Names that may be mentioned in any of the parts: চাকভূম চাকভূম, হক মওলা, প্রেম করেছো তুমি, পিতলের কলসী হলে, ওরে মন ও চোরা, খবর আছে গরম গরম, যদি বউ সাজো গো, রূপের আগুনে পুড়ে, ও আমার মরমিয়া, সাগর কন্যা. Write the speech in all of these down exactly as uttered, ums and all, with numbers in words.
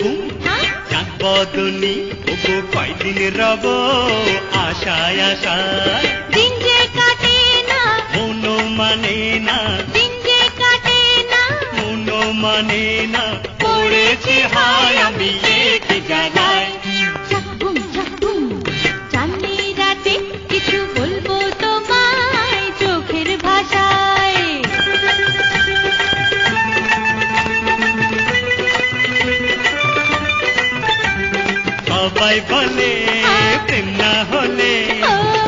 চাকভূম চাকবদনি ওগো কয়দিন রব আশায় আশায় দিন যে কাটে না মন মানে না দিন যে কাটে না মন মানে না পড়েছি হায় আমি এক জায়গায় চাকভূম চাকভূম চাঁদনি রাতে কিছু বলবো তোমায় চোখের ভাষায় সবাই বলে প্রেম না হলে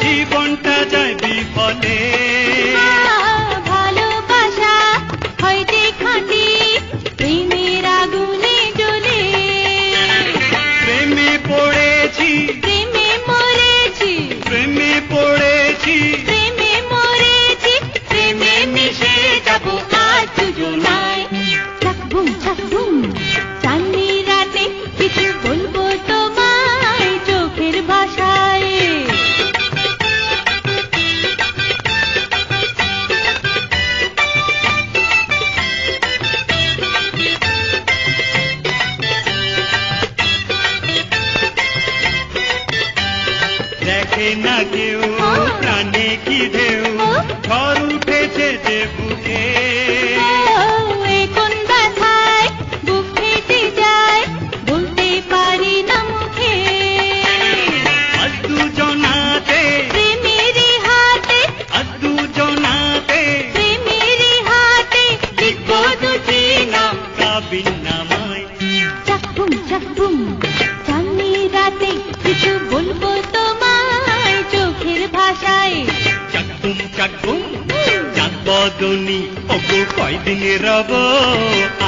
জীবনটা যায় বিফলে ভালোবাসা হয়তো খাঁটি প্রেমের আগুনে জ্বলে প্রেমে পড়েছি প্রেমে মরেছি প্রেমে পড়েছি প্রেমে মরেছি প্রেমে মিশে যাবো আজ দুজনায় চাকভূম চাকভূম চাঁদনি রাতে কিছু বলবো তোমায় চোখের ভাষায় দেখে না কেউ প্রাণে কি ঢেউ ঘর উঠেছে যে বুকে ও, এ কোন ব্যথায় বুক ফেটে যায় বলতে পারি না মুখে আজ দুজনাতে প্রেমেরই হাতে আজ দুজনাতে প্রেমেরই হাতে লিখবো দুটি নাম কাবিন নামায় চাকভূম চাকভূম চাঁদনি রাতে কিছু বলবো তোমায় চোখের ভাষায় চাকভূম চাকভূম চাকবদনি ওগো কয়দিন রব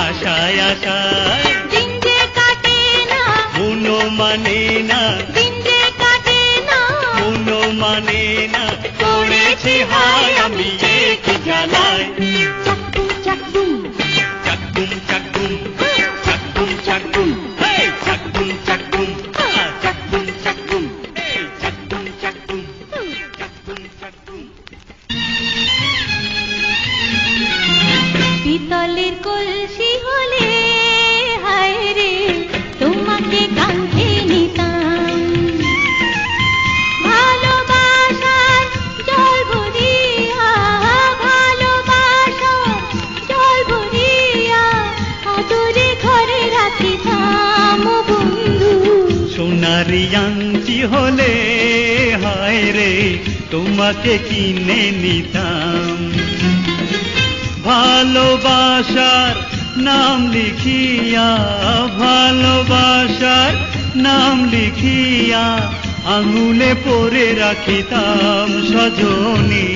আশায় আশায় দিন যে কাটে না মন মানে না দিন যে কাটে না মন মানে না পড়েছি হায় আমি এক জানায় চাকভূম চাকভূম চাকভূম চাকভূম চাকভূম চাকভূম হে চাকভূম চাকভূম আ, চাকভূম চাকভূম হে চাকভূম চাকভূম চাকভূম চাকভূম পিতলের কলসি হলে হায় রে তোমাকে কাঁধে নিতাম ভালোবাসার জল ভরিয়া ভালোবাসার জল ভরিয়া আদরে ঘরে রাখিতাম ও বন্ধু সোনারি আংটি হলে হায় রে তোমাকে কিনে নিতাম ভালোবাসার নাম লিখিয়া ভালোবাসার নাম লিখিয়া আঙুলে পরে রাখিতাম সজনী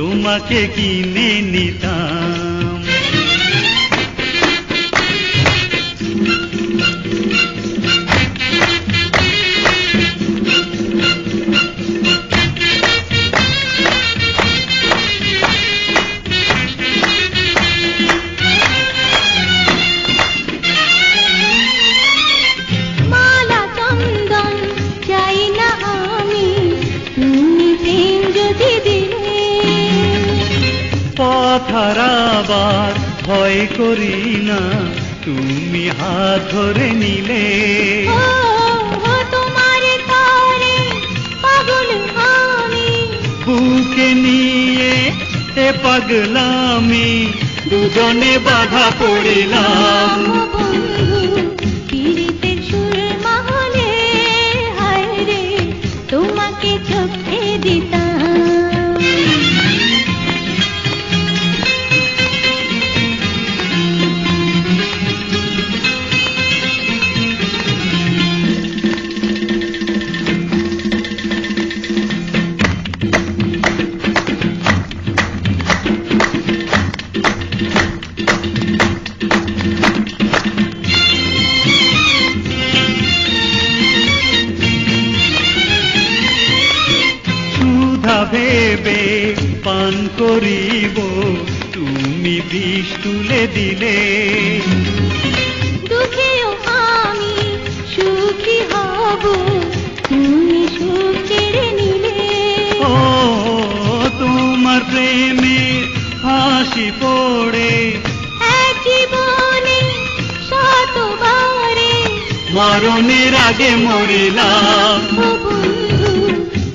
তোমাকে কিনে নিতাম মালা চন্দন চাই না আমি তুমি প্রেম যদি দিলে পাথারাবার ভয় করি না তুমি হাত ধরে নিলে ও, ও তোমার তরে পাগল আমি বুকে নিয়ে এ পাগলামি দুজনে বাধা পড়িলাম বন্ধু পীড়িতে সুর মহলে হায় রে তোমাকে চোখে দিতাম সুধা ভেবে পান করিব তুমি বিষ তুলে দিলে দুঃখেও আমি সুখী হব তুমি সুখ কেড়ে নিলে ও তোমার প্রেমে হাসি পড়ে এক জীবনে শতবারে জীবনের আগে মরিলাম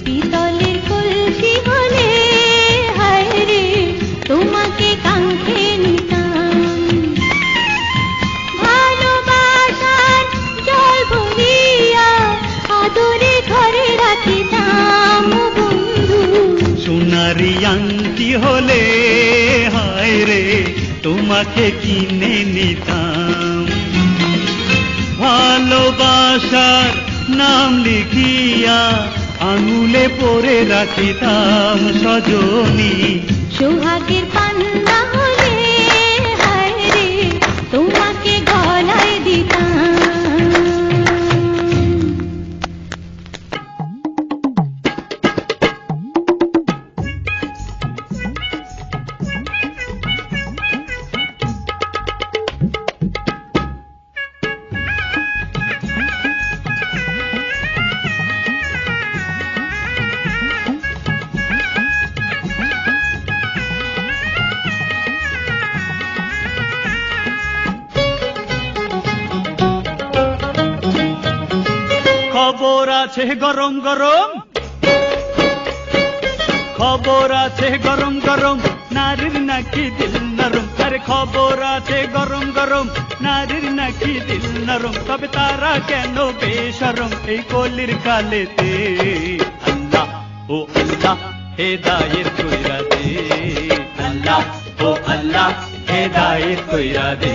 পিতলের কলসি হলে হায় রে তোমাকে কাঁধে নিতাম ভালোবাসার জল ভরিয়া আদরে ঘরে রাখিতাম বন্ধু সোনারি আংটি হলে হায় রে তোমাকে কিনে নিতাম ভালোবাসার নাম লিখিয়া আঙুলে পরে রাখিতাম সজনী সোহাগের পান্না হলে হায় রে তোমাকে গলায় দিতাম গরম গরম খবর আছে গরম গরম নারীর নাকি দিল নরম আরে খবর আছে গরম গরম নারীর নাকি দিল নরম তবে তারা কেন বেশরম এই কলির কালেতে আল্লাহ ও আল্লাহ হেদায়েত কইরা দে আল্লাহ ও আল্লাহ হেদায়েত কইরা দে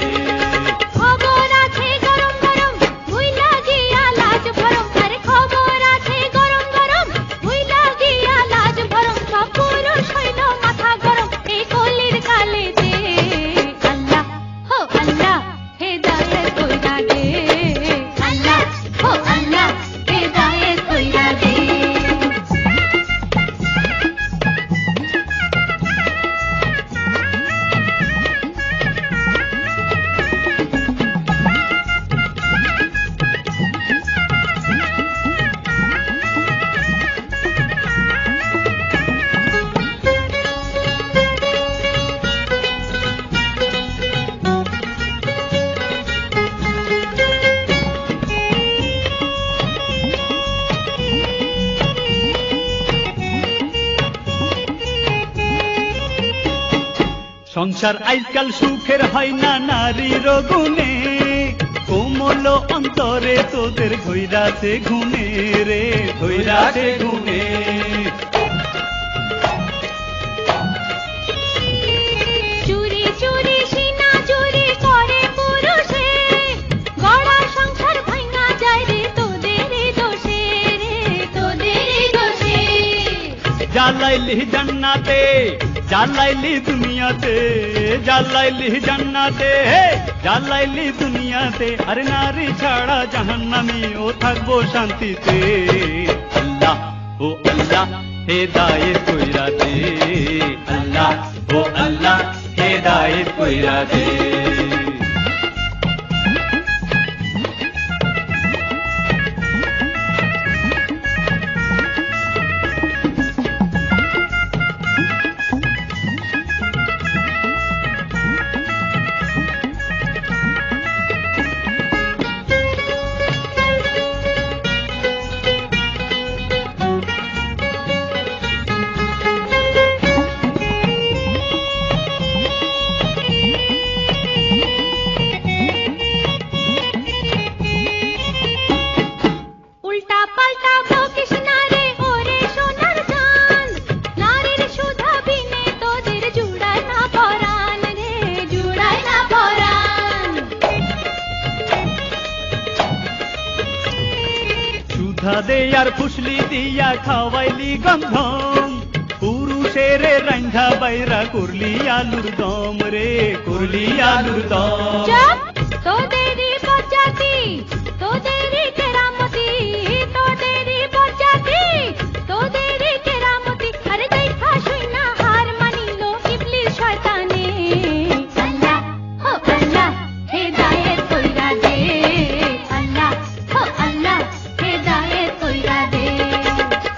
आजकल सुखेर है ना नारी गुणे कोमल अंतरे तोर घोरा से घूमे रे घोरा से घूमे जालाइली जन्नाते जालाइली दुनियाते जालाइली जन्नाते जालाइली दुनियाते अरे नारी छाड़ा जहन्नमी ओ थकबो शांति ते अल्लाह ओ अल्लाह हेदायत कोइरा दे अल्लाह ओ अल्लाह हेदायत कोइरा दे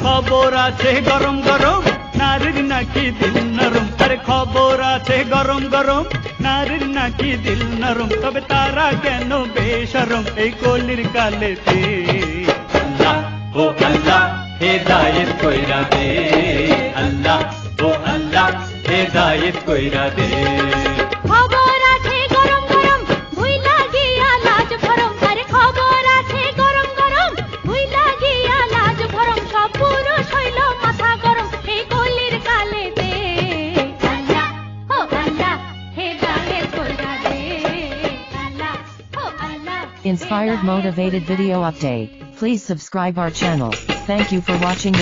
খবর আছে গরম গরম নারীর নাকি দিল নরম, আরে খবর আছে গরম গরম, নারীর নাকি দিল নরম, তবে তারা কেন বেশরম এই কলির কালেতে। আল্লাহ ও আল্লাহ হেদায়েত কইরা দে, আল্লাহ ও আল্লাহ হেদায়েত কইরা দে। Inspired motivated video update. Please subscribe our channel. Thank you for watching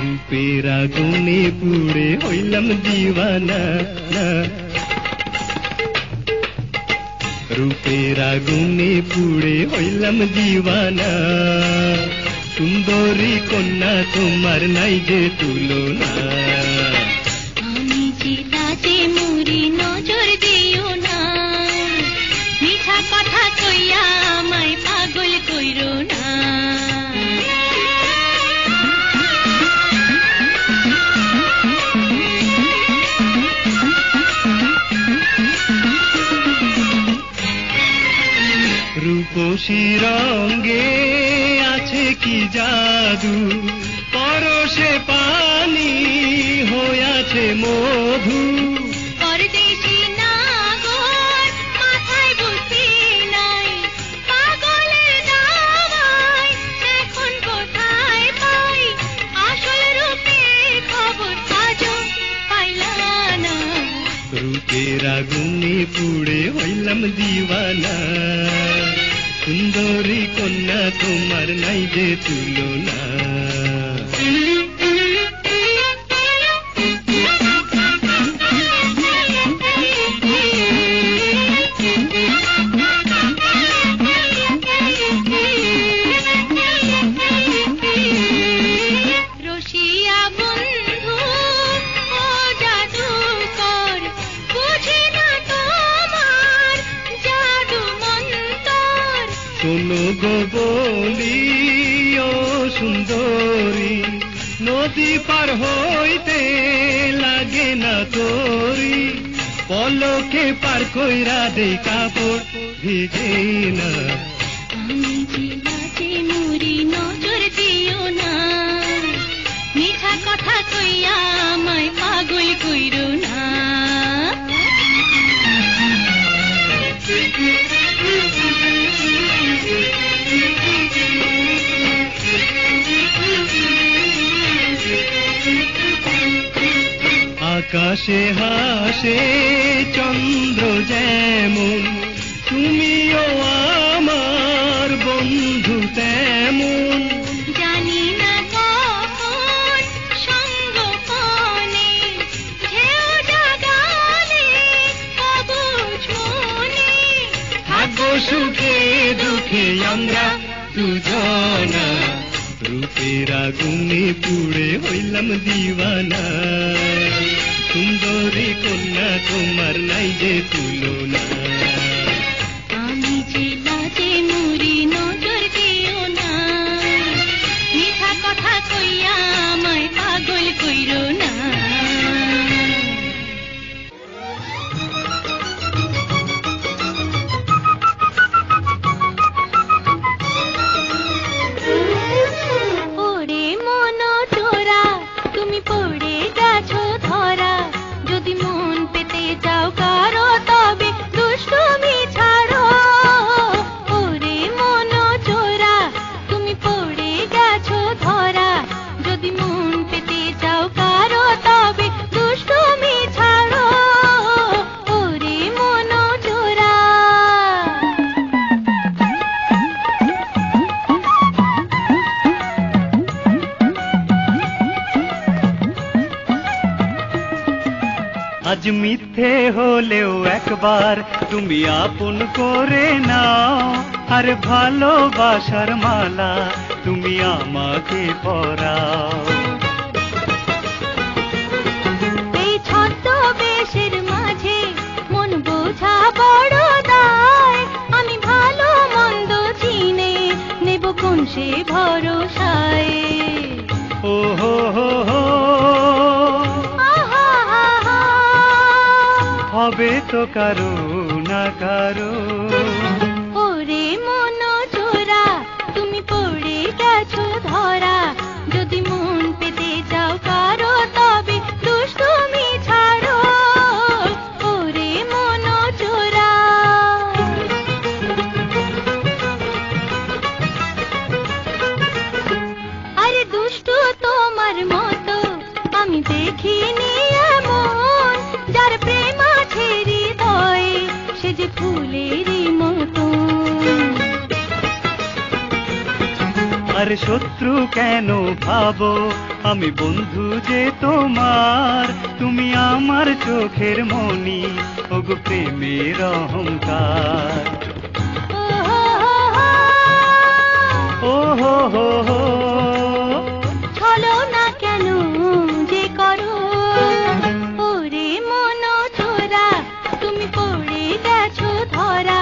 this video. Peragune pure hoilam diwana. रूपेरा गुने पूरे होइलम दीवाना। सुंदरी कन्या तुम्हार नाई जे तुलना। आमी जीताते मुरी नजर दियो ना, मीठा कथा कइया आमाय पागल कइरो ना। রূপসী রঙে আছে কি জাদু, পরশে পানি হয়ে আছে মধু। পরদেশি নাগর মাথায় বুদ্ধি নাই, পাগলের দাওয়ায় এখন কোথায় পাই, আসল রূপে খবর আজও পাইলাম না। রূপের আগুনে পুড়ে হইলাম দিওয়ানা। सुंदरी कन्या तुम्हार नाई जे तुलना। रसिया बंधु ओ जादू कर, बुझे ना तुम्हार जादू मंतर। শোনো গো বলি ও সুন্দরী, নদী পার হইতে লাগে না তোরি, পলকে পার কইরা দেই কাপড় ভিজে না। আমি জীবাতে মুরি নজর দিও না, মিঠা কথা কইয়া আমায় পাগল কইরো না। আকাশে হাসে চন্দ্র যেমন, তুমিও আমার বন্ধু তেমন। জানি না কখন সঙ্গ পানে, ঢেউ জাগালে তবু ছোনে। থাকবো সুখে দুঃখে আমরা দুজনা, রূপের আগুনে পুড়ে হইলাম দিওয়ানা। সুন্দরী কন্যা তোমার নাই যে তুলনা। আমি যে বাজে মুড়ি নজর দিও না, মিঠা কথা কইয়া আমায় পাগল কইরো না। আজ মিথ্যে হলেও একবার তুমি আপন করে নাও, আর ভালোবাসার মালা তুমি আমাকে পরাও। হবে তো কারো না কারো। ওরে মন জোড়া তুমি পড়ে গেছো ধরা, যদি মন পেতে যাও কারো তবে দুষ্টুমি ছাড়ো। ওরে মন জোড়া। আরে দুষ্ট তোমার মতো আমি দেখিনি এমন, যার প্রেম আছে হৃদয়ে সে যে ফুলেরই মতো। আর শত্রু কেন ভাবো আমি বন্ধু যে তোমার, তুমি আমার চোখের মনি ওগো প্রেমের অহংকার। ও হো হো হো চলো না কেন যে করো। ওরে মন চোরা তুমি পড়ে গেছো ধরা,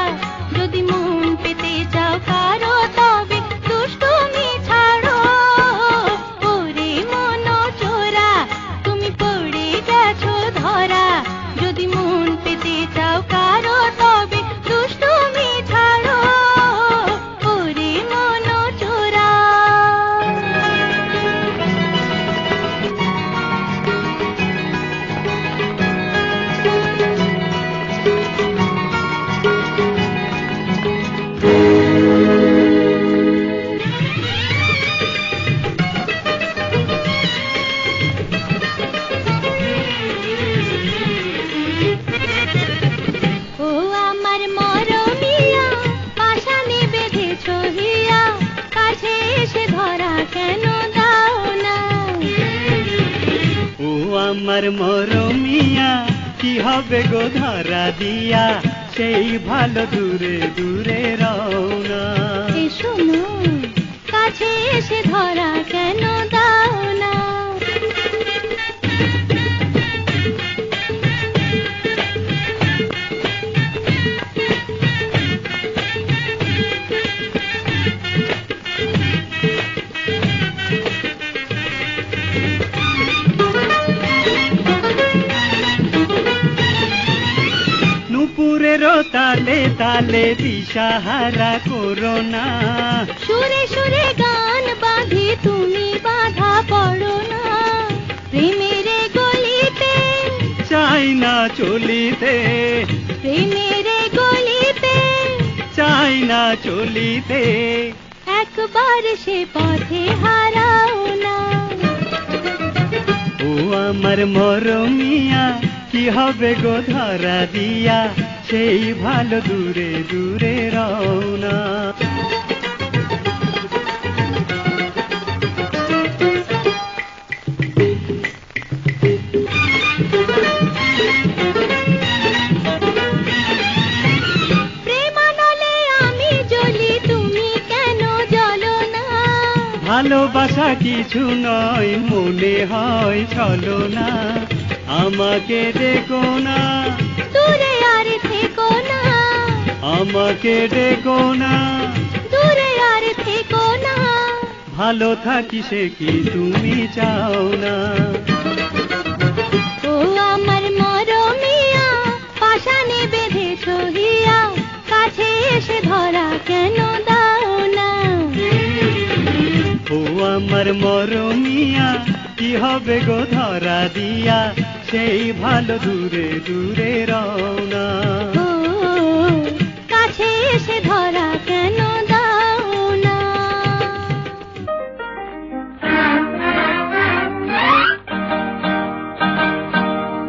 যদি মন পেতে যাও কারো তবে দুষ্টুমি ছাড়ো। ওরে মন চোরা তুমি পড়ে গেছো ধরা, যদি মন পেতে যাও কারো তবে দুষ্টুমি ছাড়ো। ওরে মন চোরা। ও আমার মরমিয়া পাশানি বেঁধেছো হিয়া, কাছে এসে ধরা কেন দাও না। ও আমার মরমিয়া কি হবে গো ধরা দিয়া, সেই ভালো দূরে দূরে রও না। এ শোনো কাছে এসে ধরা কেন দাও না। নুপুরের তালে তালে দিশাহারা করো না, সুরে সুরে গান বাঁধি তুমি বাধা পড়ো না। প্রেমের গলিতে চাই না চলিতে, প্রেমের গলিতে চাই না চলিতে, একবার সে পথে হারাও না। ও আমার মরমিয়া কি হবে গো ধরা দিয়া, সেই ভালো দূরে দূরে রও না। প্রেমানলে আমি জ্বলি তুমি কেন জ্বলো না, ভালোবাসা কিছু নয় মনে হয় চলো না। আমাকে দেখো না দূরে আর থেকো না, আমাকে দেখো না দূরে আর থেকো না, ভালো থাকি সে কি তুমি চাও না। ও আমার মরমিয়া পাশানি বেঁধেছো হিয়া, কাছে এসে ধরা কেন দাও না। ও আমার মরমিয়া কি হবে গো ধরা দিয়া, সেই ভালো দূরে দূরে রও না। ও কাছে এসে ধরা কেন দাও না।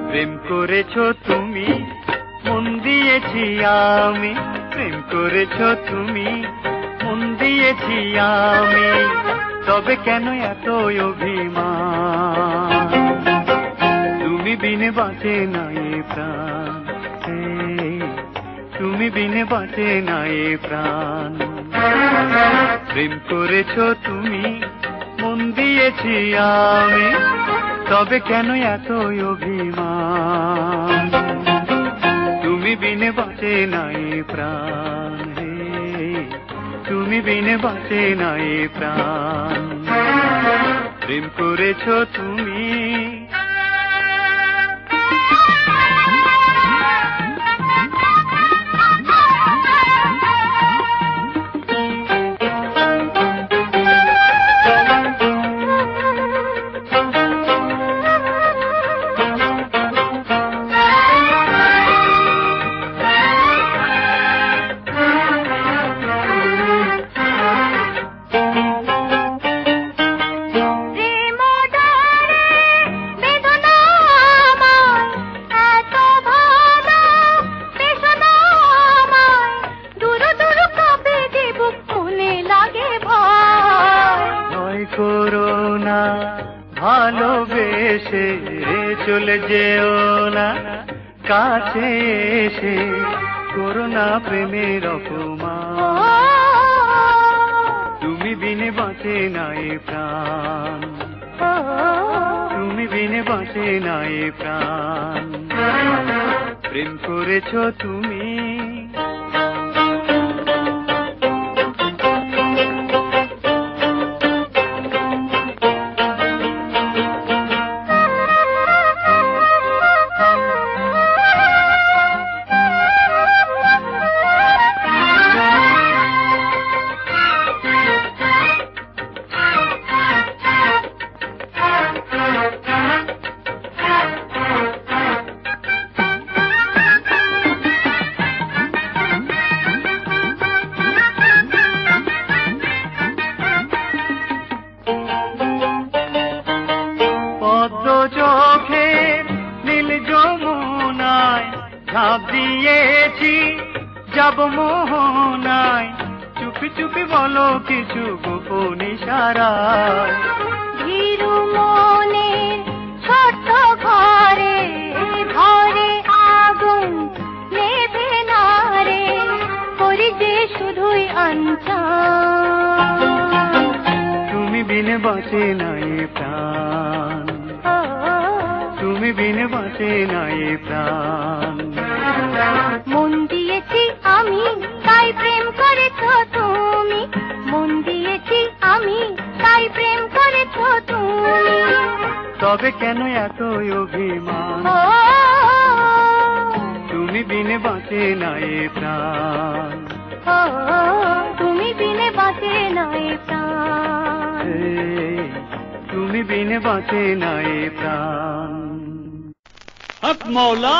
প্রেম করেছো তুমি মন দিয়েছি আমি, প্রেম করেছো তুমি মন দিয়েছি আমি, তবে কেন এত অভিমান। তুমি বিনে বাঁচে না এ প্রাণ, তুমি বিনে বাঁচে না এ প্রাণ। প্রেম করেছো তুমি মন দিয়েছি আমি, তবে কেন এত অভিমান। তুমি বিনে বাঁচে না এ প্রাণ, তুমি বিনে বাঁচে না এ প্রাণ। প্রেম করেছো তুমি। এসে চলে যেও না, কাছে এসে করো না প্রেমের অপমান। তুমি বিনে বাঁচে না এ প্রাণ, তুমি বিনে বাঁচে না এ প্রাণ। প্রেম করেছো তুমি, তবে কেন এত অভিমান? তুমি বিনে বাঁচে না এ প্রাণ, তুমি বিনে বাঁচে না এ প্রাণ, তুমি বিনে বাঁচে না এ প্রাণ। হক মওলা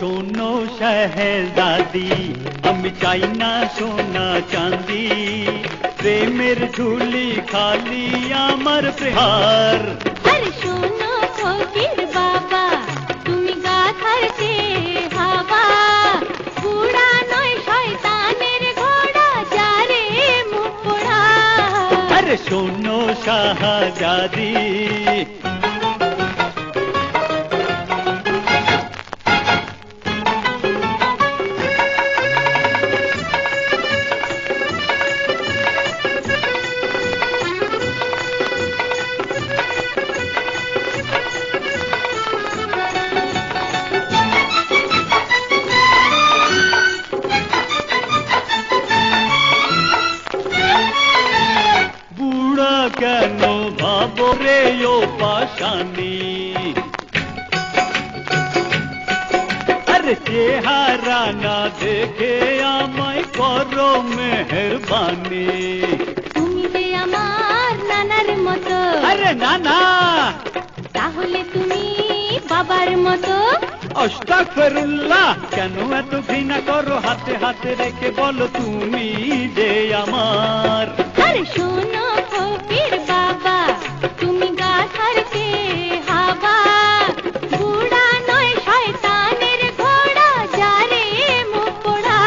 सोनो शहजादी, हम चाई ना सोना चांदी, प्रेमेर झुली खाली आमर प्यार। अरे सोनो फकीर बाबा, तुमी गाथार के हावा, बुड़ा नय शैतानेर घोड़ा जारे मुपोड़ा। अरे सोनो शहजादी, अरे चेहरा ना देखे आमाय करो मेहरबानी। तुमी जे आमार नानार मतो, अरे नाना ताहले तुमी बाबार मतो। আস্তাগফিরুল্লাহ, কেন এত ঘৃণা করো? হাতে হাতে রেখে বলো তুমি যে আমার। আরে শোনো ফকির বাবা, তুমি গাছার কে হাওয়া, বুড়া নয় শয়তানের ঘোড়া যারে মুপড়া।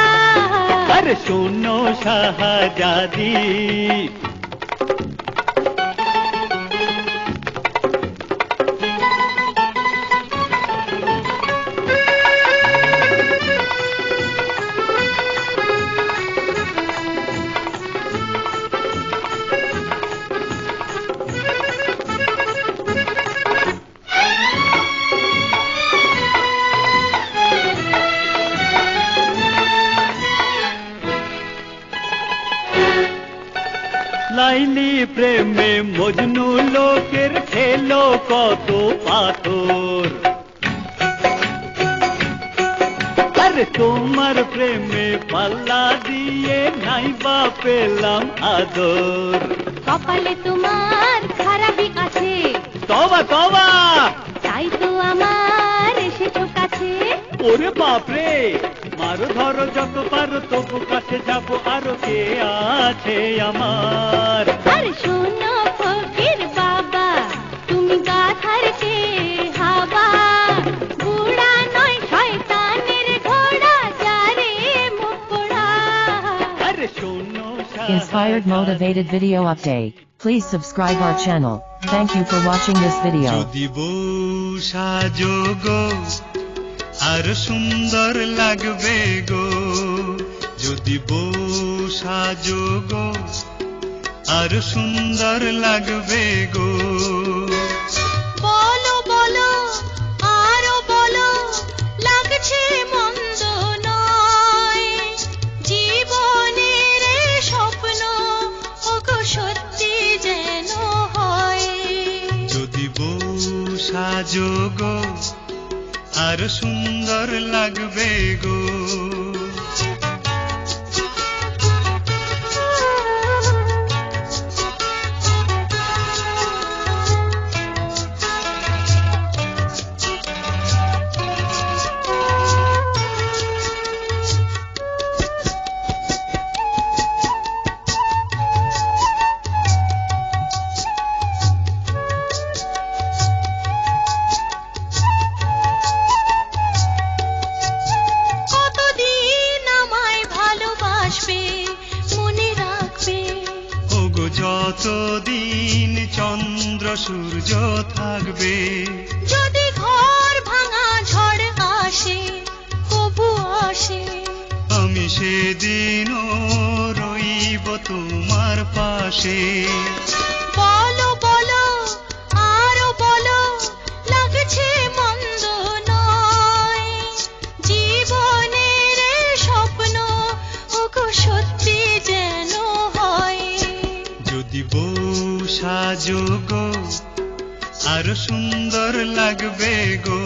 আরে শোনো শাহজাদি, প্রেমে মজনু লোকের খেলো কত পাথর। আরে তোমার প্রেমে পাল্লা দিয়ে নাই বা পেলাম আদর। কপালে তোমার খারাপই আছে, তবা তবা, তাই তো আমার এসেছো কাছে। ওরে বাপরে, মারো ধরো যত পারো, তবু কাছে যাবো আরো, কে আছে আমার। আরে শোনো ফকির বাবা, তুমি গাথার কে হাওয়া, বুড়া নয় শয়তানের ঘোড়া যারে Inspired motivated video update. Please subscribe our channel. Thank you for watching this video. Jodi bou sajogo ar sundor lagbe go. Jodi bou sajogo ar sundor lagbe go. সাজোগো আর সুন্দর লাগবে গো। যতদিন চন্দ্র সূর্য থাকবে, যদি ঘর ভাঙা ঝড় আসে কবু আসে, আমি সেদিনও রইব তোমার পাশে। বলো বলো আরো বলো, লাগছে মন্দ নয়, জীবনের স্বপ্ন ওগো সত্যি যেন। যদি বউ সাজোগো আর সুন্দর লাগবে গো।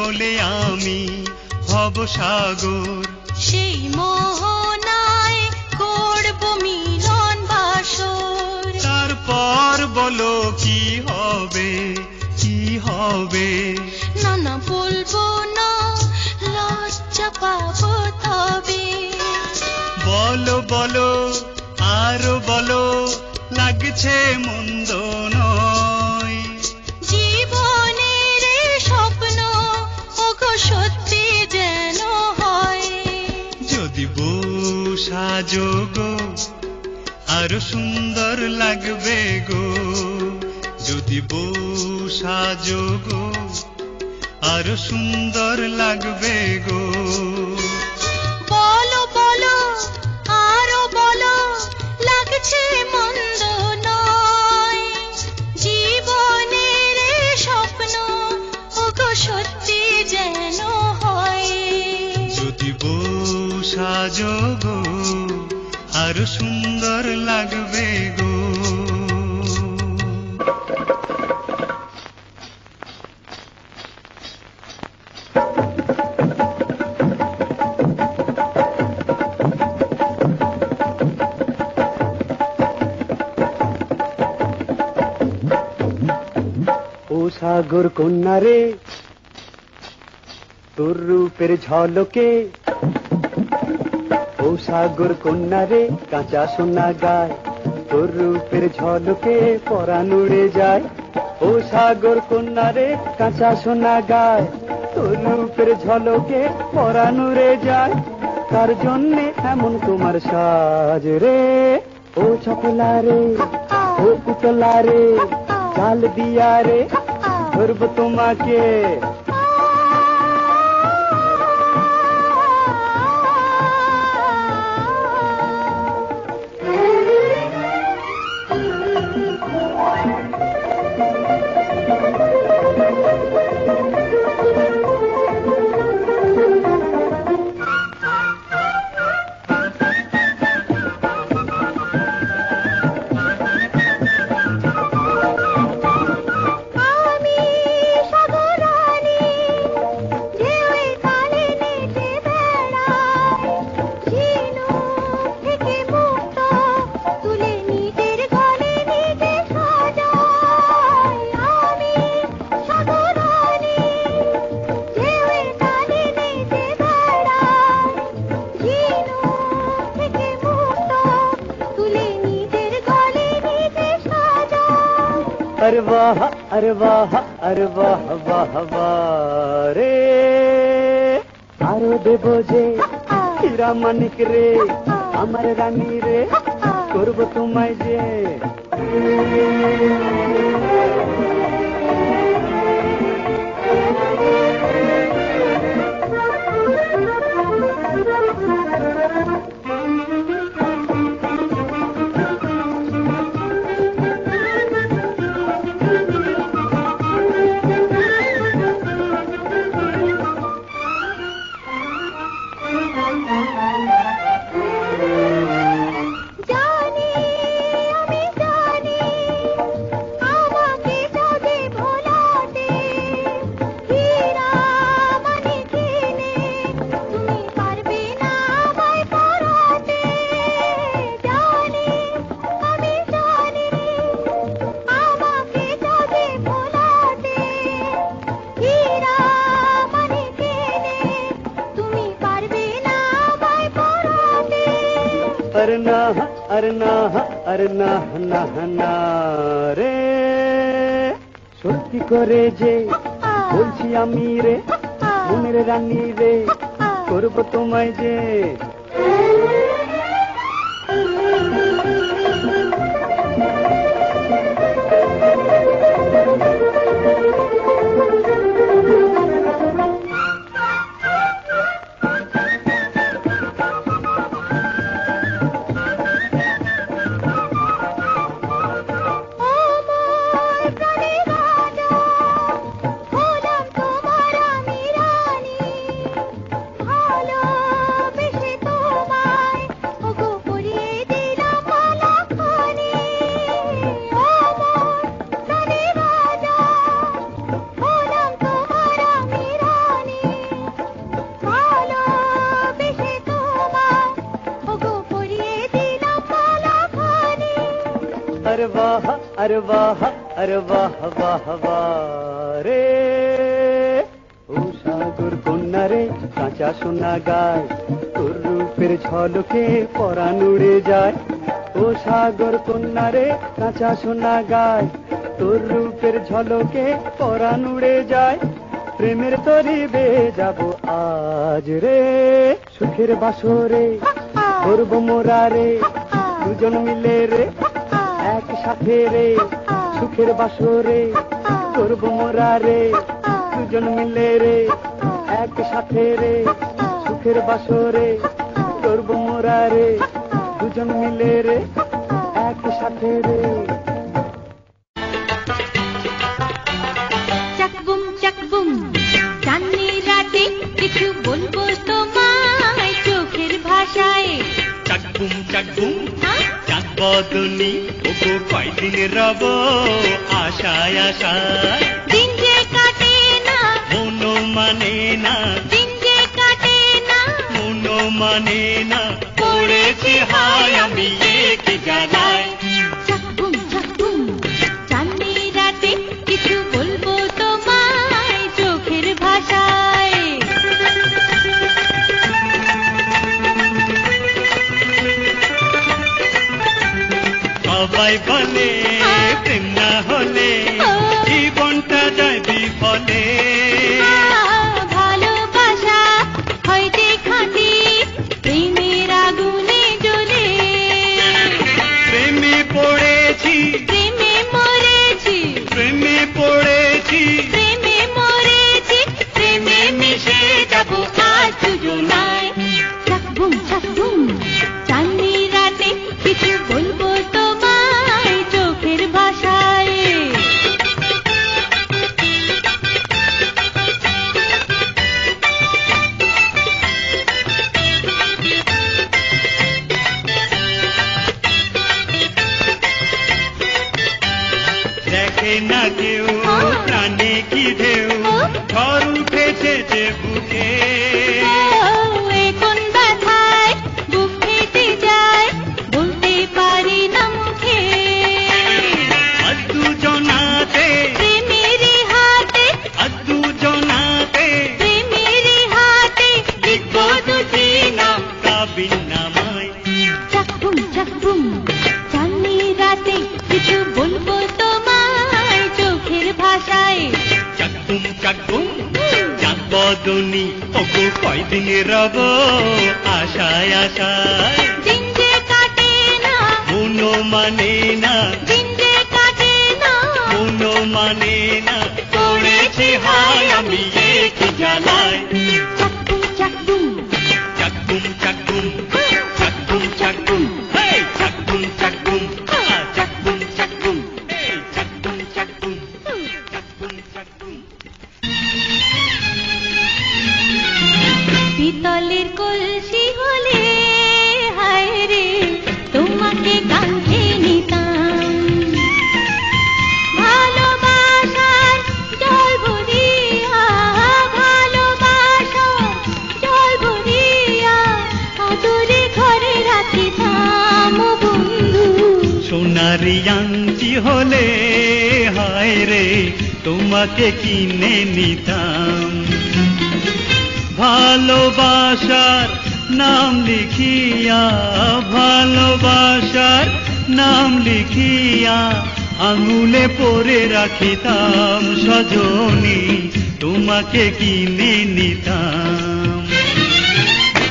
হলে আমি হব সাগর, সেই মোহনায় করব মিলন বাসর। তারপর বলো কি হবে কি হবে, না না বলবো না, লজ্জা পাবো তবে। বলো বলো আরো বলো, লাগছে মন্দ নয়, সাজোগো আর সুন্দর লাগবে গো। যদি বউ সাজোগো আর সুন্দর লাগবে গো। বলো বলো আরো বলো, লাগছে মন্দ নয়, জীবনের স্বপ্ন ওগো সত্যি যেন হয়। যদি বউ সাজোগো আর সুন্দর লাগবে গো। ও সাগর কন্যা রে, তোর রূপের ঝলকে, ও সাগর কন্যা রে কাঁচা সোনা গায়, তোর রূপের ঝলকে পরাণ উড়ে যায়। ও সাগর কন্যা রে কাঁচা সোনা গায়, তোর রূপের ঝলকে পরাণ উড়ে যায়। তার জন্যে এমন তোমার সাজ রে, ও চপলা রে, ও পুতলা রে, চাল দিয়া রে, ধরব তোমাকে। আমি সাগর রানী, अरे वाह अरे वाह अरे वाह वाह वाह रे आरो देबो जे हीरा मानिक रे আমার রানী রে করব তোমায় যে अरना अरना ना ना रे सत्य करे जे बोलछी आमी रे मनेर रानी रे करब तोमाय जे अरे वाह अरे वाह वाह वाह रे ओ सागर कन्या रे কাঁচা সোনা গায় তোর রূপের ঝলকে পরাণ উড়ে যায় ও সাগর কন্যা রে কাঁচা সোনা গায় তোর রূপের ঝলকে পরাণ উড়ে যায় প্রেমের তরি বেয়ে যাব আজ রে সুখের বাসরে করব মোরা রে দুজন মিলে রে रे सुखेर बासरे करब मोरा रे दुजन मिले रे एक साथे रे सुखेर बासरे करब मोरा रे दुजन मिले रे एक साथे रे चाकभूम चाकभूम चांदनी राते किछु बोलबो तोमाय चोखेर भाषाय चाकभूम चाकभूम বদনি ওগো কয়দিন রব আশায় আশায় দিন যে কাটে না মন মানে না দিন যে কাটে না মন মানে না পড়েছি হায় আমি এক জানাই চাকভূম চাকভূম চাঁদনি রাতে কিছু বলবো তোমায় চোখের ভাষায় সবাই বলে প্রেম না হলে জীবনটা যায় বিফলে ভালোবাসা হয়তো খাঁটি প্রেমের আগুনে জ্বলে প্রেমে পড়েছি প্রেমে মরেছি প্রেমে পড়েছি প্রেমে মরেছি প্রেমে মিশে যাবো আজ দুজনায় চাকভূম চাকভূম চাঁদনি রাতে কিছু বলবো चाकभूम चाकभूम चांदनी राते किछु बोलबो तोमाय মদনী ওগো কয় দিনে রব আশায় আশায় দিন যে কাটে না মনো মানে না দিন যে কাটে না মনো মানে না পড়েছি হায় আমি এক জ্বালায় চাকভূম চাকভূম চাকভূম চাকভূম চাকভূম চাকভূম হেই চাকভূম চাকভূম চাকভূম চাকভূম হেই চাকভূম চাকভূম চাকভূম চাকভূম পিতলের কলসি হলে হায় রে তোমাকে কাঁধে নিতাম ভালোবাসার জল ভরিয়া ভালোবাসার জল ভরিয়া আদরে ঘরে রাখিতাম বন্ধু সোনারি আংটি হলে হায় রে তোমাকে কিনে নিতাম ভালোবাসার নাম লিখিয়া ভালোবাসার নাম লিখিয়া আঙুলে পরে রাখিতাম সজনী তোমাকে কিনে নিতাম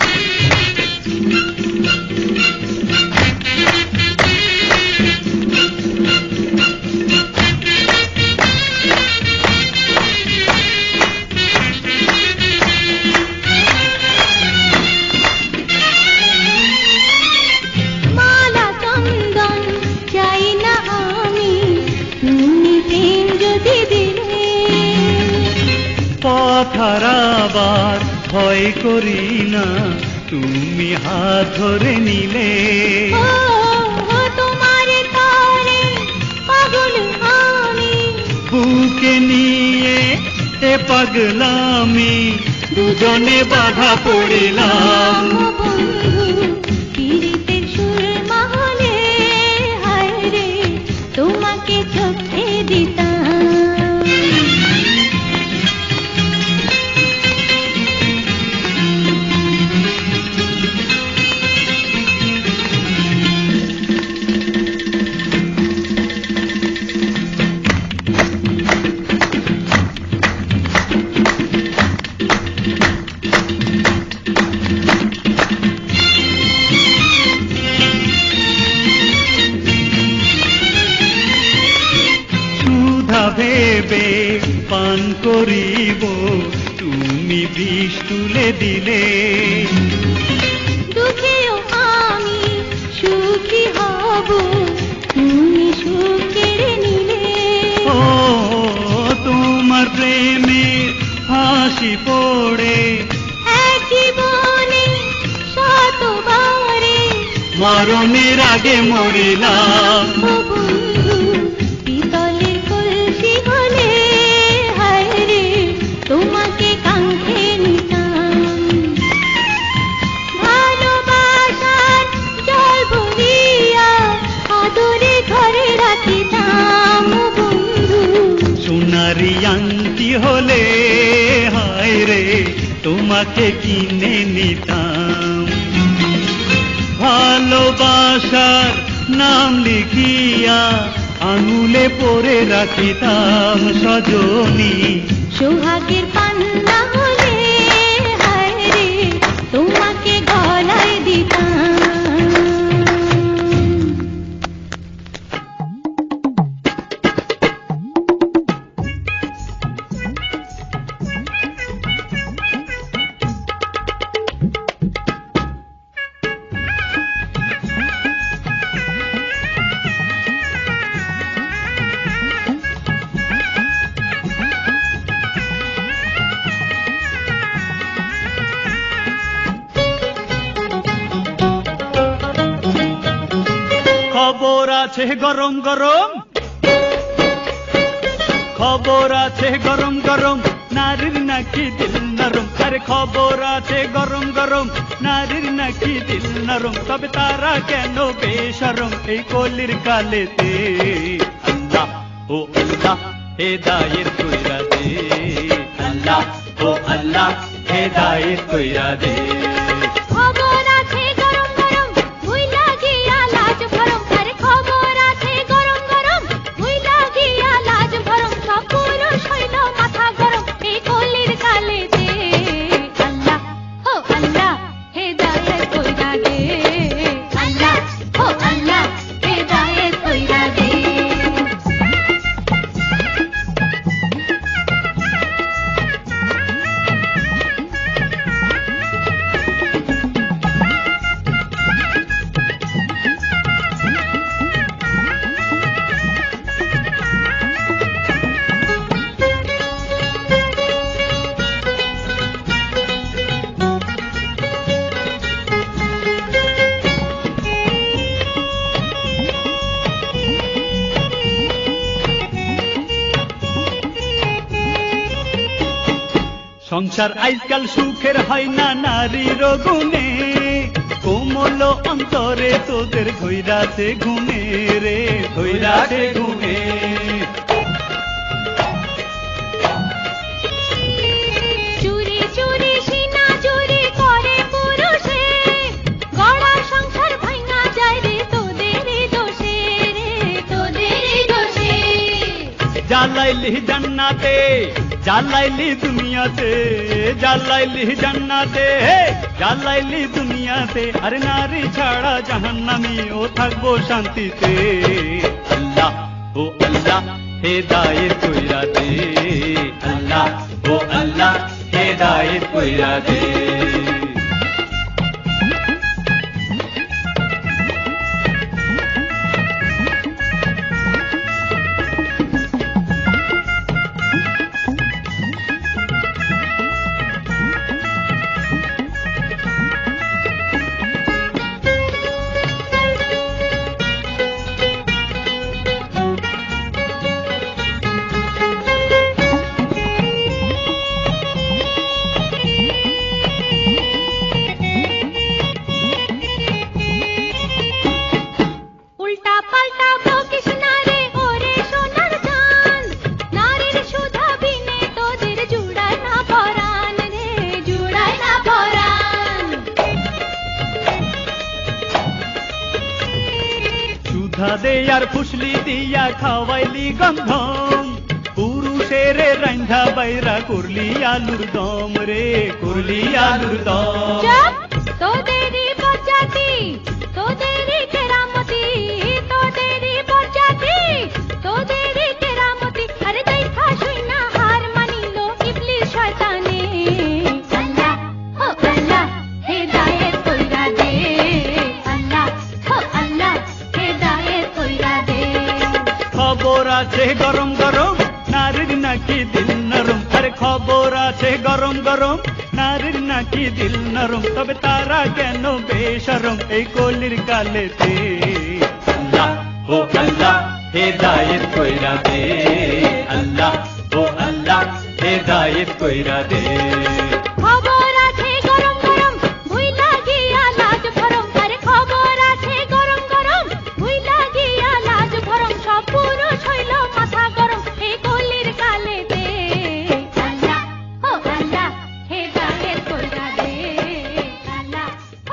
হারাবার ভয় করি না তুমি হাত ধরে নিলে তোমার তারে পাগল আমি বুকে নিয়ে এ পাগলামি দুজনে বাধা পড়িলাম পীড়িতের সুর মহলে হায় রে তোমাকে চোখে দিতাম পান করিব তুমি বিষ তুলে দিলে দুঃখেও আমি সুখী হব তুমি সুখ কেড়ে নিলে ও তোমার প্রেমে হাসি পড়ে এক জীবনে শতবারে মরণের আগে মরিলাম রিয়ান্তি হলে হায় রে তোমাকে কিনে নিতাম ভালোবাসার নাম লিখিয়া আঙুলে পরে রাখিতাম সজনী সোহাগের পান্না হলে হায় রে তোমাকে গলায় দিতাম গরম গরম খবর আছে গরম গরম নারীর নাকি দিল নরম আরে খবর আছে গরম গরম নারীর নাকি দিল নরম তবে তারা কেন বেশরম এই কলির কালেতে আল্লাহ ও আল্লাহ হেদায়েত কইরা দে আল্লাহ ও আল্লাহ হেদায়েত কইরা দে संसार आजकल सुखेर है ना नारी गुणे कोमल अंतरे तोर घुरा से घुमे रे घुरा से घुमे जालाइली जन्नाते जालाइली दुनियाते जालाइली जन्नाते जालाइली दुनियाते अरे नारी छाड़ा जहन्नामी ओ थकबो शांति ते अल्लाह ओ अल्लाह हिदायत कोइरा दे अल्लाह ओ अल्लाह हिदायत कोइरा दे फुसली दिया खावाइली गंधम पुरुषेर रंधा बैरा कुरली आलूर दम रे कुरली आलूर दम तो देरी बचाती तो देरी केरामती तो देरी बचाती तो देरी केरामती अरे देखा सुना हार मानी लो इब्लिस शैतानी अल्लाह हो अल्लाह हिदायत कोइरा दे अल्लाह हो अल्लाह हिदायत कोइरा दे खबर আছে গরম গরম নারীর নাকি দিল নরম আরে খবর আছে গরম গরম নারীর নাকি দিল নরম তবে তারা কেন বেশরম এই কলির কালেতে আল্লাহ ও আল্লাহ হেদায়েত কইরা দে আল্লাহ ও আল্লাহ হেদায়েত কইরা দে খবর আছে গরম গরম ভুইলা গিয়া লাজ ভরম আরে খবর আছে গরম গরম ভুইলা গিয়া লাজ ভরম সব পুরুষ হইল মাথা গরম এই কলির কালেতে আল্লাহ ও আল্লাহ হেদায়েত কইরা দে আল্লাহ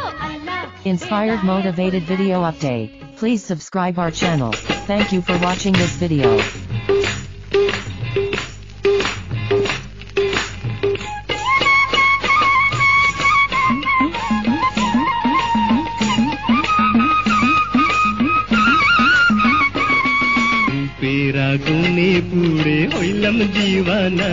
ও আল্লাহ Inspired motivated video update Please subscribe our channel. Thank you for watching this video. পেরাগুনে পুড়ে হইলাম দিওয়ানা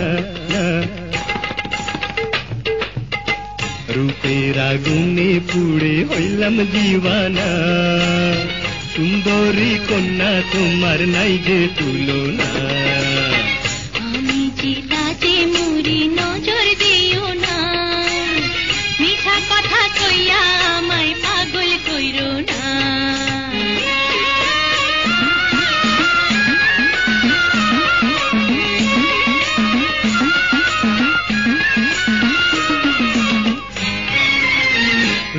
রূপের আগুনে পুড়ে হইলাম দিওয়ানা সুন্দরী কন্যা তোমার নাই যে তুলনা আমি চিতাতে মুড়ি নজর দিও না মিঠা কথা কইয়া আমায় পাগল কইরো না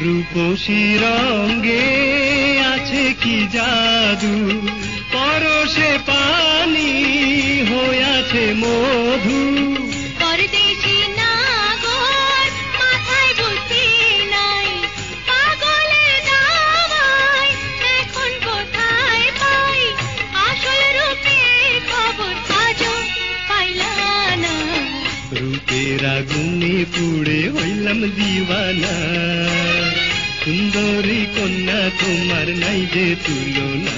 রূপসী রঙে কি জাদু পরশে পানি হয়েছে মধু পরদেশি নাগর মাথায় বুদ্ধি নাই পাগলে দাওয়াই এখন কোথায় পাই আসল রূপে খবর আজও পাইলা না রূপের আগুনে পুড়ে হইলাম দিওয়ানা सुंदरी कन्या तुम्हार नाई जे तुलना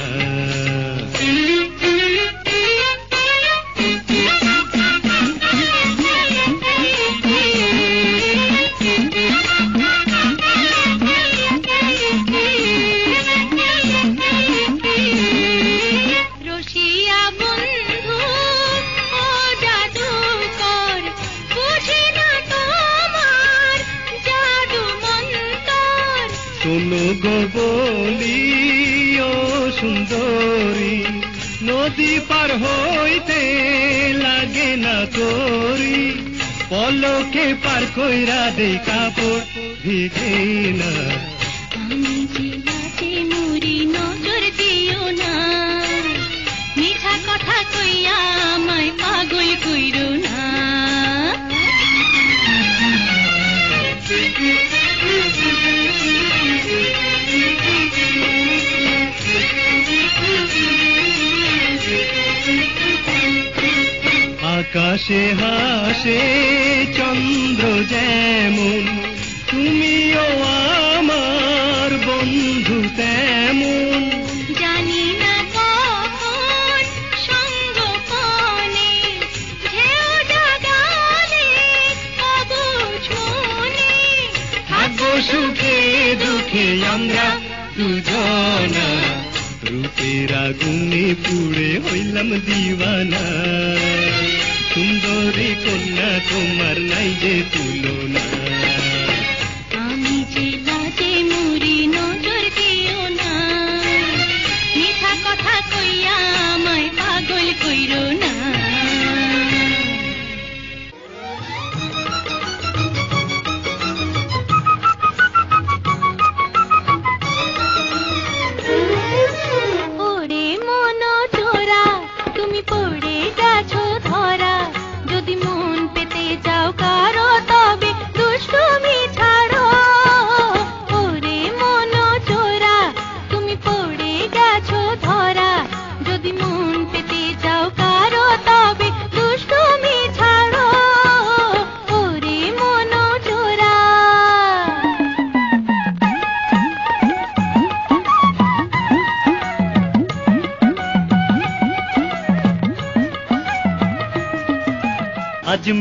नदी पर होते लागे ना तोरी পলকে পার কইরা দেই কাপড় ভিজে না আমি জিগাতে মুরি নজর দিও না মিঠা কথা কইয়া আমায় পাগল কইরো না আকাশে হাসে চন্দ্র যেমন তুমিও আমার বন্ধু তেমন জানি না কখন সঙ্গ পানে ঢেউ ডাকালে পাবো ছোঁনে থাকবো সুখে দুঃখে আমরা দুজনা রূপের আগুনে পুড়ে হইলাম দিওয়ানা সুন্দরী কন্যা তোমার নাই যে তুলনা আমি যে লাজে মরি নজর দিও না মিঠা কথা কইয়া আমায় পাগল কইরো না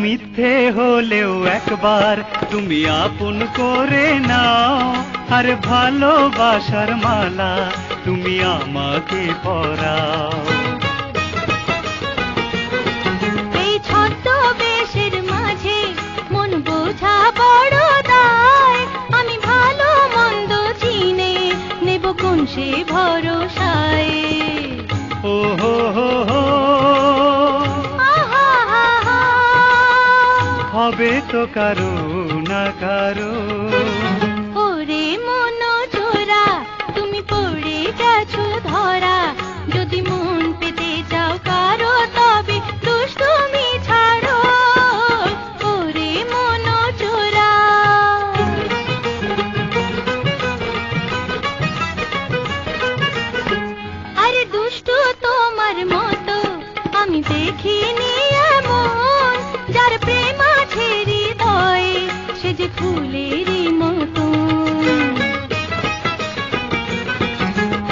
মিথ্যে হলেও একবার তুমি আপন করে নাও আর ভালোবাসার মালা তুমি আমাকে পরাও এই ছদ্মবেশের মাঝে মন বোঝা বড় দায় আমি ভালো মন্দ চিনে নেব কোন সে ভরসায় ও হো হো হবে তো কারো না কারো ওরে মন জোড়া তুমি পড়ে গেছো ধরা যদি মন পেতে যাও কারো তবে দোষ তুমি ছাড়ো ওরে মন জোড়া আরে দুষ্ট তোমার মতো আমি দেখিনি এমন যার প্রেম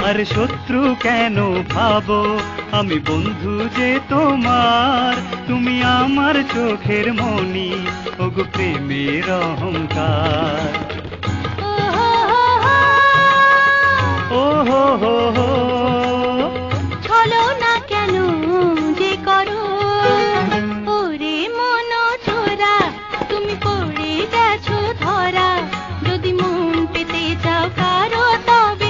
আর শত্রু কেন ভাবো আমি বন্ধু যে তোমার তুমি আমার চোখের মনি ওগো প্রেমের অহংকার ও হো হো হো চলো না কেন যে করো ওরে মন ছোড়া তুমি পড়ে গেছো ধরা যদি মন পেতে যাও কারো তবে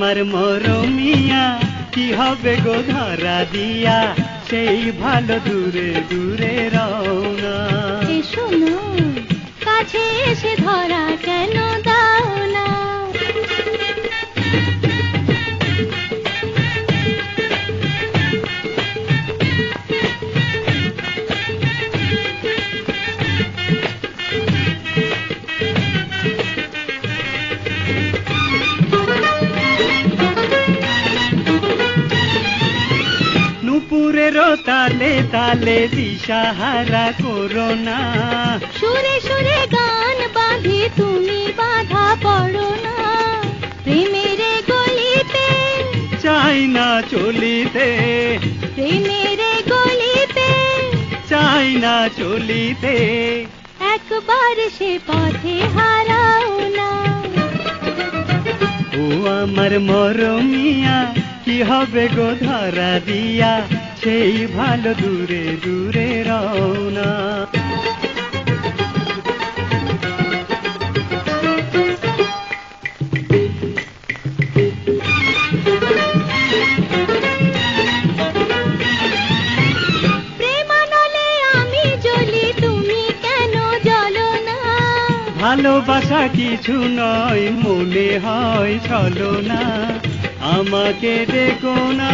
আমার মরমিয়া কি হবে গো ধরা দিয়া সেই ভালো দূরে দূরে রওনা শোনো কাছে এসে ধরা কেন দাও না তালে দিশাহারা করো না, সুরে সুরে গান বাঁধি তুমি বাধা পড়ো না। প্রেমের গলিতে চাই না চলিতে, প্রেমের গলিতে চাই না চলিতে, একবার সে পথে হারাও না। ও আমার মরমিয়া কি হবে গো ধরা দিয়া, সেই ভালো দূরে দূরে রওনা। প্রেমানলে আমি জ্বলি তুমি কেন জ্বলো না, ভালোবাসা কিছু নয় মনে হয় চলো না। আমাকে দেখো না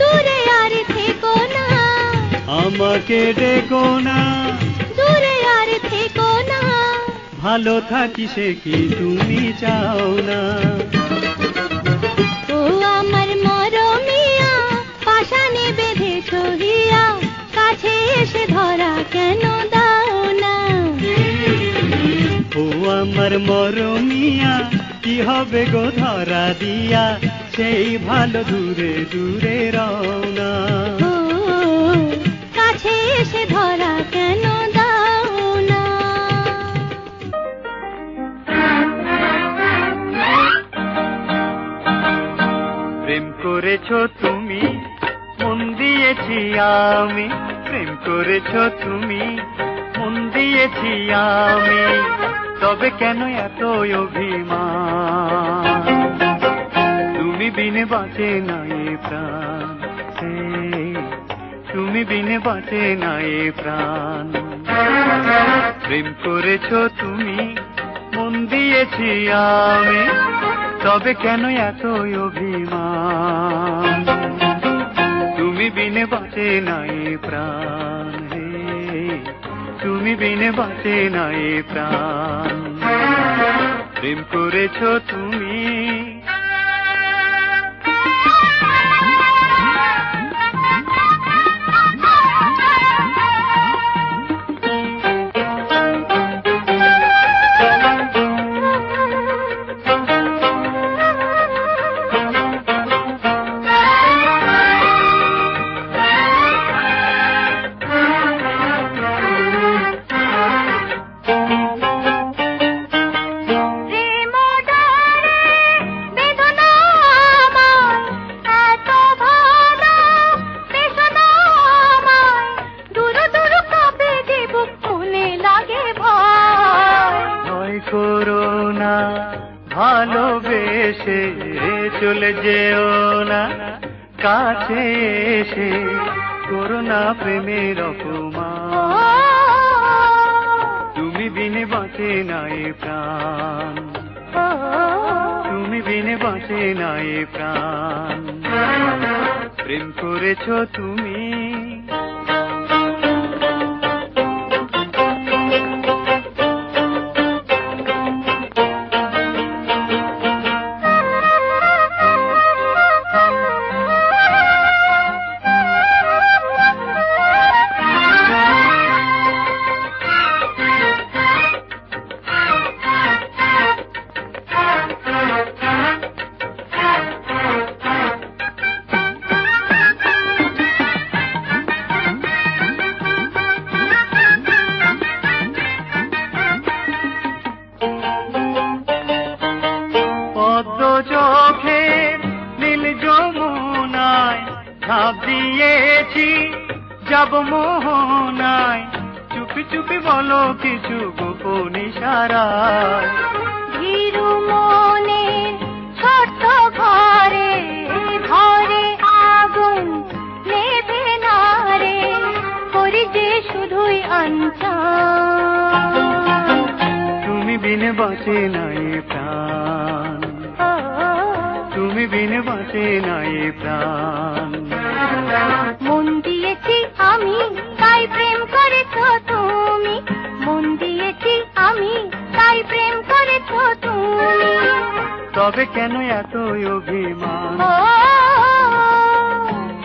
দূরে আর থেকো না, আমাকে দেখো না দূরে আর থেকো না, ভালো থাকি সে কি তুমি চাও না। ও আমার মরমিয়া পাশানে বেঁধে ছড়িয়া, কাছে এসে ধরা কেন দাও না। ও আমার মরমিয়া কি হবে গো ধরা দিয়া, সেই ভালো দূরে দূরে রওনা। কাছে এসে ধরা কেন দাও না। প্রেম করেছো তুমি মন দিয়েছি আমি, প্রেম করেছো তুমি মন দিয়েছি আমি, তবে কেন এত অভিমান। তুমি বিনে বাঁচে না এ প্রাণ, তুমি বিনে বাঁচে না এ প্রাণ। প্রেম করেছো তুমি মন দিয়েছি আমি, তবে কেন এত অভিমান। তুমি বিনে বাঁচে না এ প্রাণ, তুমি বিনে বাঁচে না এ প্রাণ। প্রেম করেছো তুমি।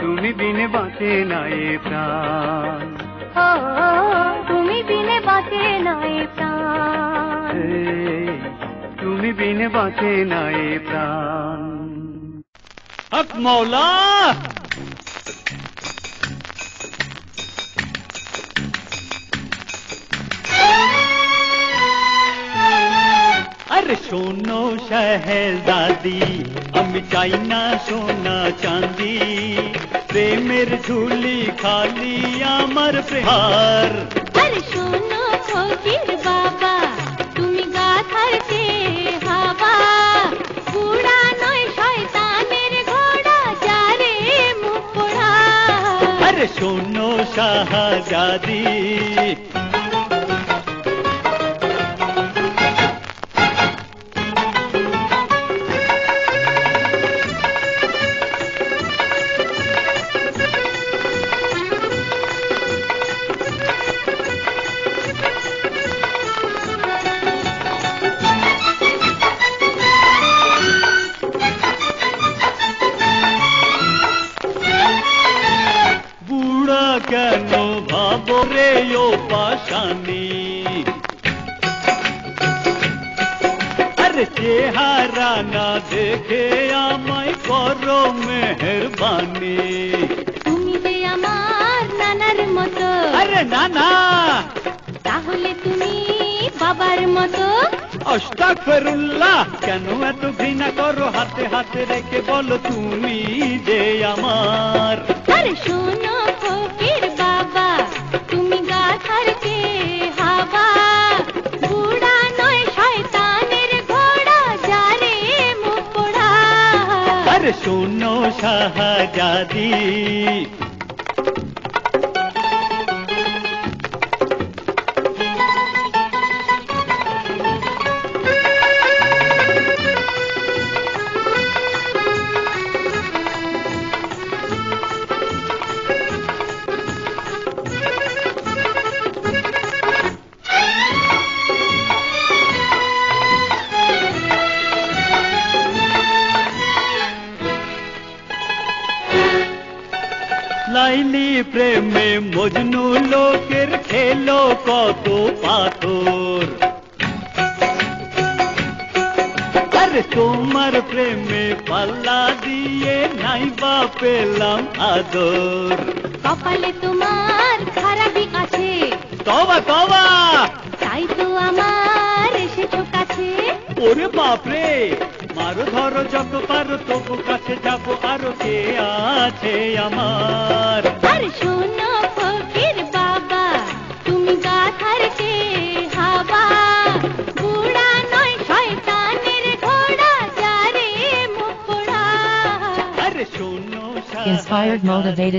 তুমি तुम्हारी बिने बाँचे ना ये प्राण, ओ तुम्ही बिने बाँचे ना ये प्राण, तुम्ही बिने बाँचे ना ये प्राण। अब मौला अरे सोनो शहजादी, अम्मी चाइना सोना चांदी, प्रेमेर झुली खाली आमार प्रेहार। अरे सोनो फकीर बाबा, तुमी गाथार चे हावा, बुड़ा नय शयतानेर घोड़ा जारे मुपोड़ा। अरे सोनो शहजादी,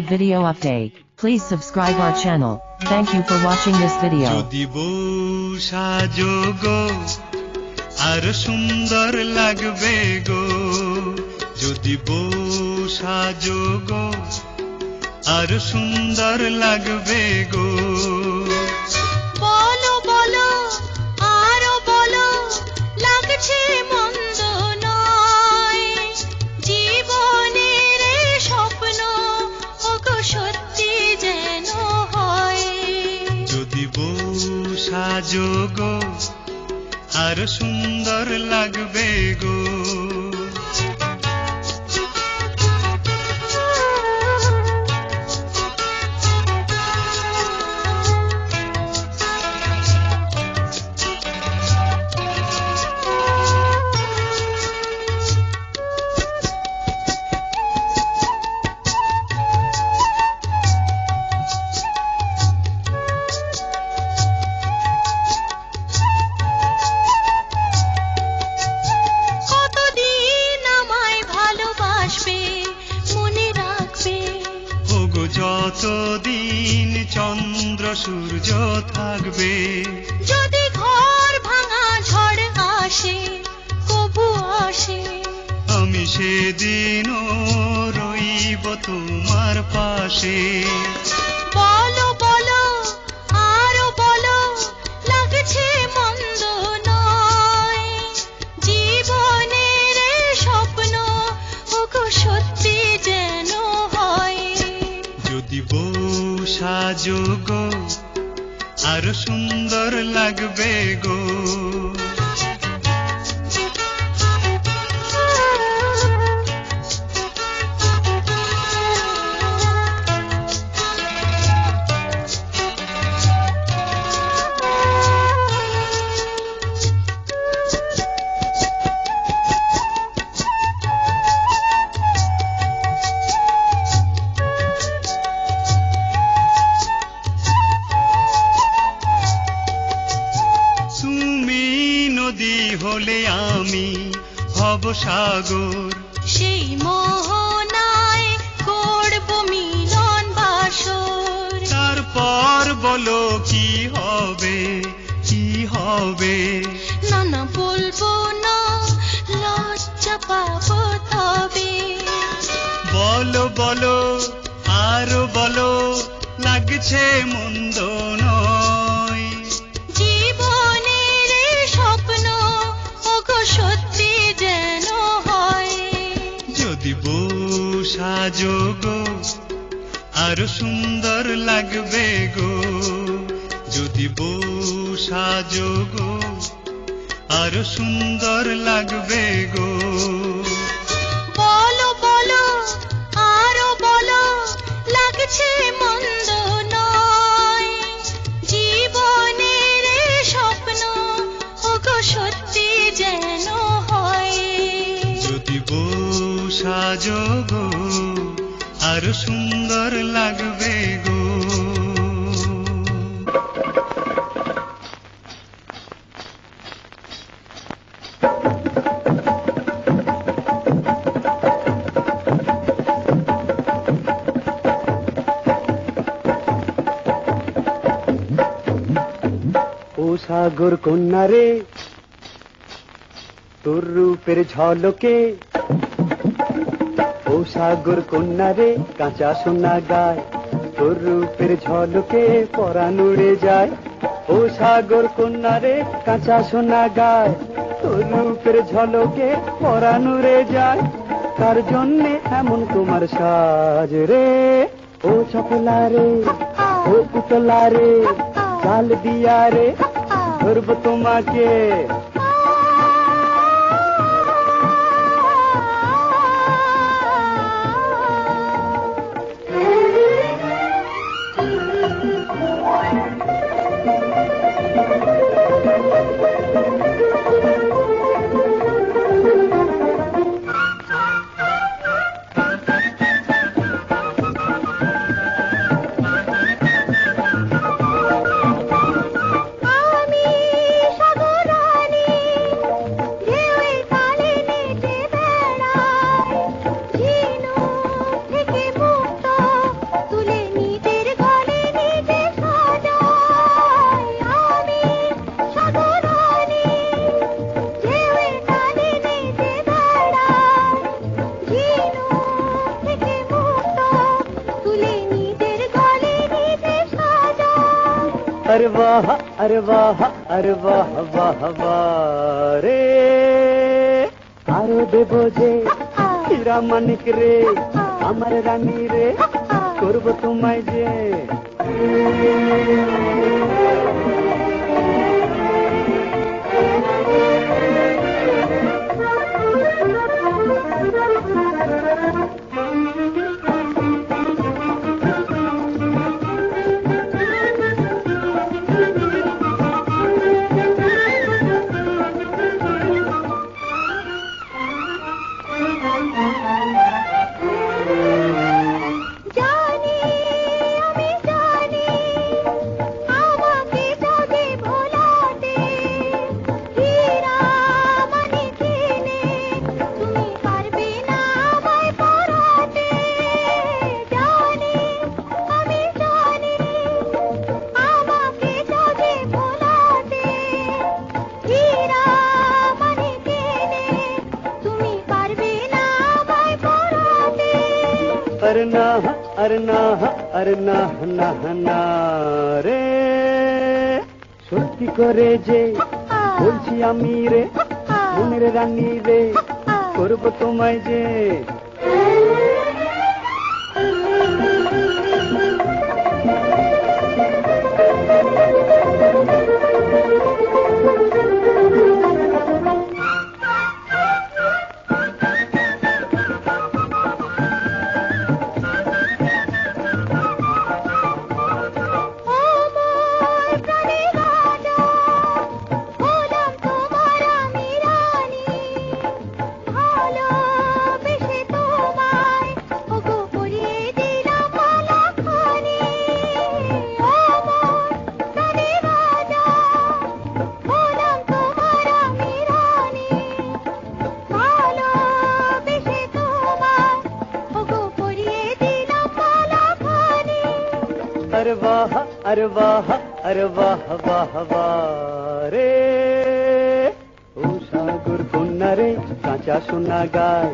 video update. Please subscribe our channel. Thank you for watching this video. Jodibo sajogo ar sundor lagbe go, jodibo sajogo ar sundor lagbe go, bolo bolo aro bolo lagche mondo noy jibon সাজোগো আর সুন্দর লাগবে গো। গো আরো সুন্দর লাগবে গো। সাগর সেই মোহনায় করব মিলন বাসর, তারপর বলো কি হবে কি হবে। না না বলবো না, লজ্জা পাবো তবে। বলো বলো আরো বলো, লাগছে মন্দ নয়। জীবনের স্বপ্ন ওগো সত্যি যেন হয়, যদি সাজো গো আরো সুন্দর লাগবে গো। যদি সাজো গো আরো সুন্দর লাগবে গো। বলো বলো আরো বলো, লাগছে মন্দ নয়। জীবনের স্বপ্ন ওগো সত্যি যেন হয়, যদি সাজো গো আরো সুন্দর লাগবে গো। সাগর কন্যা রে তোর রূপের ঝলকে, ও সাগর কন্যা রে কাঁচা সোনা গায়, তোর রূপের ঝলকে পরাণ উড়ে যায়। ও সাগর কন্যা রে কাঁচা সোনা গায়, তোর রূপের ঝলকে পরাণ উড়ে যায়। তার জন্যে এমন তোমার সাজ রে, ও চপলা রে ও পুতলা রে চাল দিয়া রে ধরব তোমাকে। अरे वाह अरे वाह अरे वाह वाह वाह रे, आरो देबो जे हीरा मानिक रे আমার রানী রে করব তোমায় যে। अरे ना अरे ना ना ना रे, সত্যি করে যে বলছি আমি রে মনের রানী রে করব তোমায় যে। अरे वाह अरे वाह वाह वाह रे ओ सागर कन्या रे কাঁচা সোনা গায়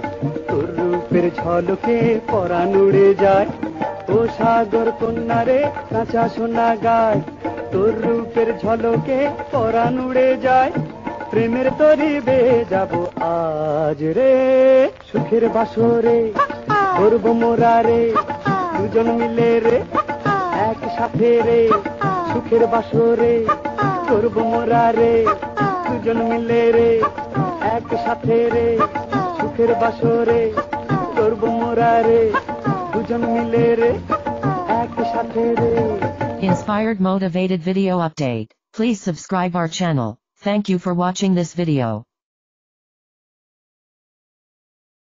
তোর রূপের ঝলকে পরাণ উড়ে যায় ও সাগর কন্যা রে কাঁচা সোনা গায় তোর রূপের ঝলকে পরাণ উড়ে যায় প্রেমের তরি বেয়ে যাব আজ রে সুখের বাসরে করব মোরা রে দুজন মিলে রে একসাথে রে সুখের বাসরে করব মোরা রে দুজন মিলে রে একসাথে রে সুখের বাসরে করব মোরা রে দুজন মিলে রে একসাথে রে। Inspired motivated video update. Please subscribe our channel. Thank you for watching this video.